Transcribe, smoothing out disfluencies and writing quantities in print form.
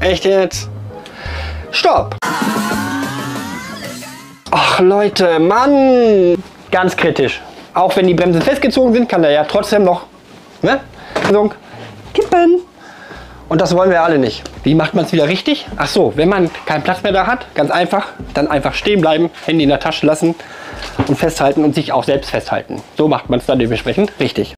Echt jetzt? Stopp! Ach Leute, Mann! Ganz kritisch. Auch wenn die Bremsen festgezogen sind, kann der ja trotzdem noch, ne? Kippen. Und das wollen wir alle nicht. Wie macht man es wieder richtig? Ach so, wenn man keinen Platz mehr da hat, ganz einfach, dann einfach stehen bleiben, Handy in der Tasche lassen und festhalten und sich auch selbst festhalten. So macht man es dann dementsprechend richtig.